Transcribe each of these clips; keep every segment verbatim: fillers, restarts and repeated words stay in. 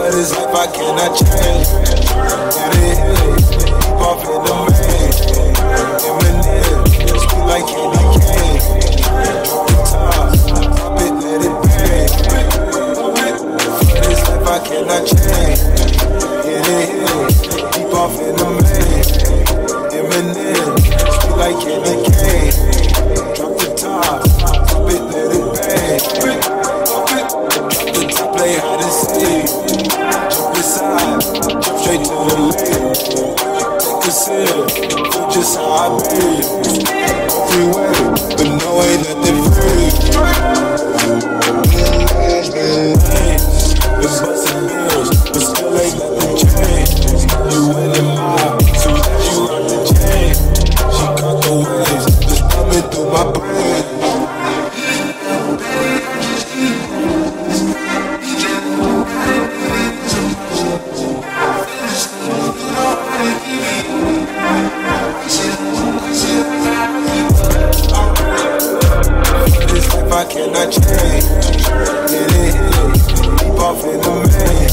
but it's life I cannot change. It is, keep off in the main. In my name, speak like candy cane. Drop the top, drop it, let it bang. But it's life I cannot change. It is, keep off in the main. In my name, speak like candy cane. Drop the top, drop it, let it bang. Drop the top, play hide and seek. Straight to the lane, take a sip, just how I be. Freeway, but no ain't nothing free. It's bustin' bills, but still ain't nothing changed. You in the mob, so that you learn to change. She caught the waves, just coming through my brain. I cannot change. It is, keep off in the main.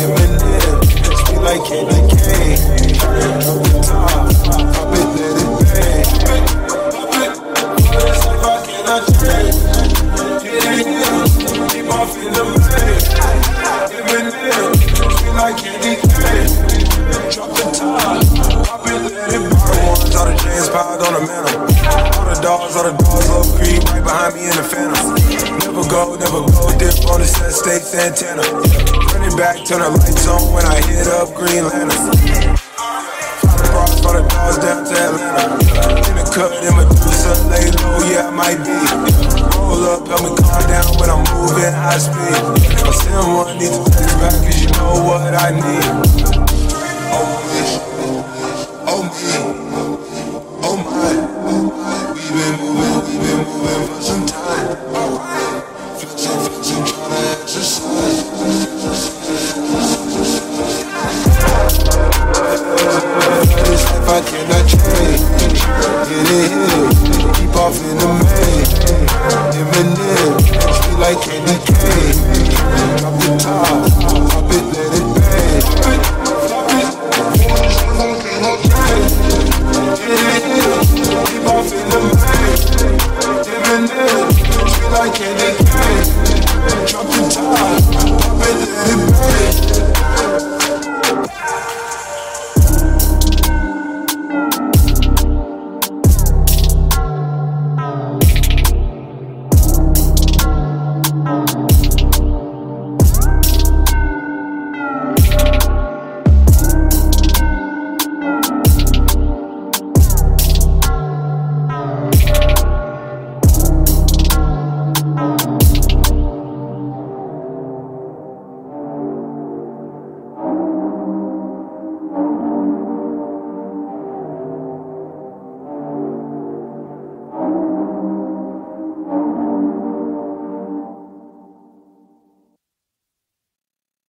In my name, speak like candy cane. Drop the top, drop it, let it bang. But it's life I cannot change. It is, keep off in the main. In my name, speak like candy cane. Drop the top, drop it, let it bang. The ones out of James Bond on the mantle. All the dogs, all the dogs up creep right behind me in the phantom. Never go, never go, dip on the set, state's antenna. Turn it back, turn the lights on when I hit up Green Lantern. Five bars for the dogs down to Atlanta. In the cut, in Medusa, lay low, yeah, I might be. Roll up, help me calm down when I'm moving high speed. If I send one, need to text back, cause you know what I need.